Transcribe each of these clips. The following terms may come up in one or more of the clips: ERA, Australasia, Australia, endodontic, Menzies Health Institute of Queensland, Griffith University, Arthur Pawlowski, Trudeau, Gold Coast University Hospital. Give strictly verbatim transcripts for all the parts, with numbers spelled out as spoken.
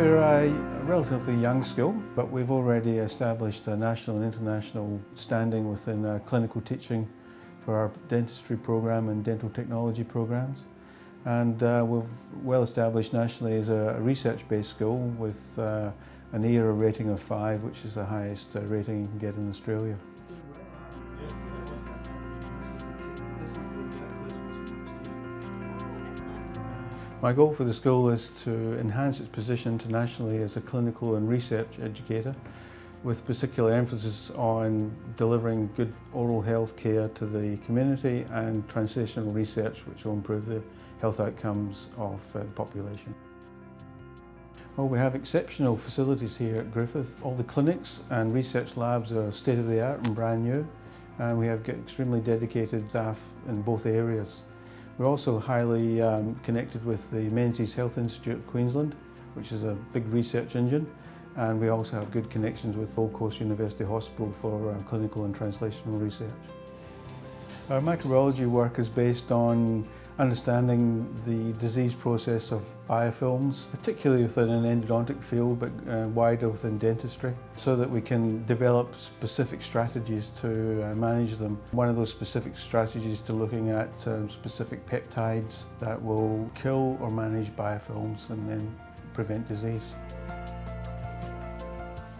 We're a relatively young school, but we've already established a national and international standing within our clinical teaching for our dentistry program and dental technology programs. And uh, we've well established nationally as a research-based school with uh, an E R A rating of five, which is the highest uh, rating you can get in Australia. My goal for the school is to enhance its position internationally as a clinical and research educator, with particular emphasis on delivering good oral health care to the community and translational research which will improve the health outcomes of uh, the population. Well, we have exceptional facilities here at Griffith. All the clinics and research labs are state-of-the-art and brand new, and we have got extremely dedicated staff in both areas. We're also highly um, connected with the Menzies Health Institute of Queensland, which is a big research engine, and we also have good connections with Gold Coast University Hospital for um, clinical and translational research. Our microbiology work is based on understanding the disease process of biofilms, particularly within an endodontic field, but uh, wider within dentistry, so that we can develop specific strategies to uh, manage them. One of those specific strategies to looking at um, specific peptides that will kill or manage biofilms and then prevent disease.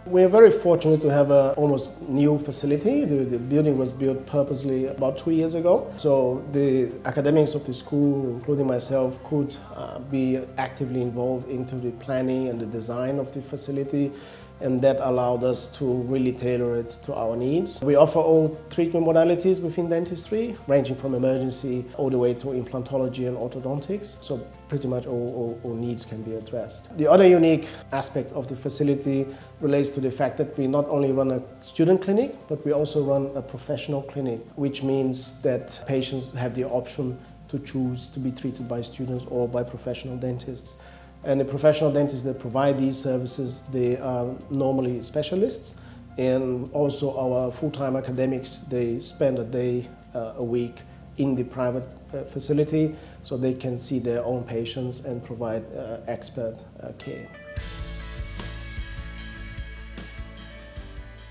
We're very fortunate to have an almost new facility. The, the building was built purposely about two years ago. So the academics of the school, including myself, could uh, be actively involved into the planning and the design of the facility, and that allowed us to really tailor it to our needs. We offer all treatment modalities within dentistry, ranging from emergency all the way to implantology and orthodontics. So pretty much all, all, all needs can be addressed. The other unique aspect of the facility relates to the fact that we not only run a student clinic, but we also run a professional clinic, which means that patients have the option to choose to be treated by students or by professional dentists. And the professional dentists that provide these services, they are normally specialists, and also our full-time academics, they spend a day uh, a week in the private facility, so they can see their own patients and provide uh, expert uh, care.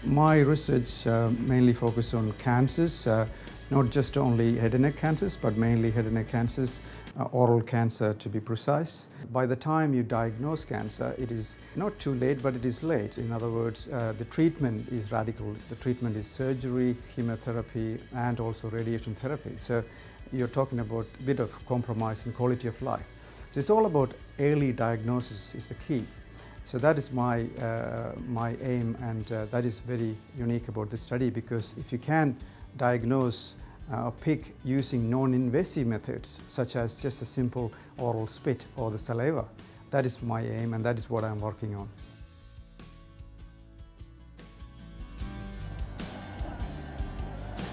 My research uh, mainly focuses on cancers, uh, not just only head and neck cancers, but mainly head and neck cancers, uh, oral cancer to be precise. By the time you diagnose cancer, it is not too late, but it is late. In other words, uh, the treatment is radical. The treatment is surgery, chemotherapy, and also radiation therapy. So you're talking about a bit of compromise in quality of life. So it's all about early diagnosis is the key. So that is my, uh, my aim, and uh, that is very unique about this study, because if you can diagnose uh, or pick using non-invasive methods, such as just a simple oral spit or the saliva, that is my aim, and that is what I'm working on.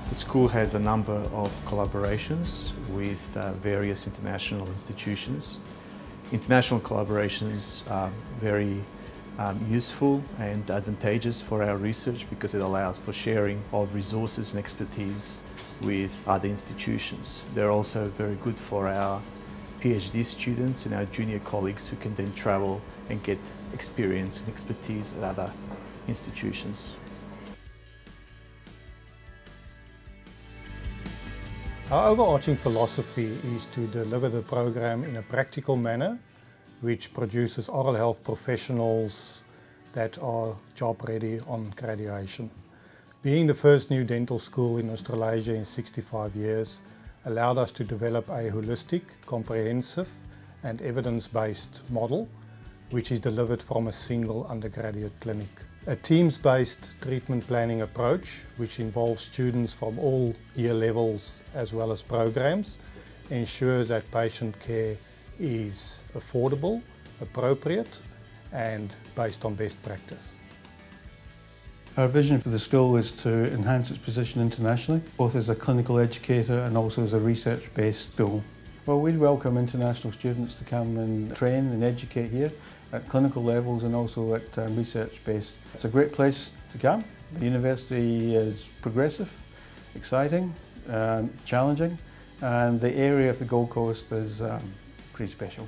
The school has a number of collaborations with uh, various international institutions. International collaborations are very um, useful and advantageous for our research, because it allows for sharing of resources and expertise with other institutions. They're also very good for our PhD students and our junior colleagues, who can then travel and get experience and expertise at other institutions. Our overarching philosophy is to deliver the program in a practical manner, which produces oral health professionals that are job ready on graduation. Being the first new dental school in Australasia in sixty-five years allowed us to develop a holistic, comprehensive and evidence-based model, which is delivered from a single undergraduate clinic. A teams-based treatment planning approach, which involves students from all year levels as well as programs, ensures that patient care is affordable, appropriate, and based on best practice. Our vision for the school is to enhance its position internationally, both as a clinical educator and also as a research-based school. Well, we welcome international students to come and train and educate here at clinical levels and also at um, research-based. It's a great place to come. The university is progressive, exciting, um, challenging, and the area of the Gold Coast is um, pretty special.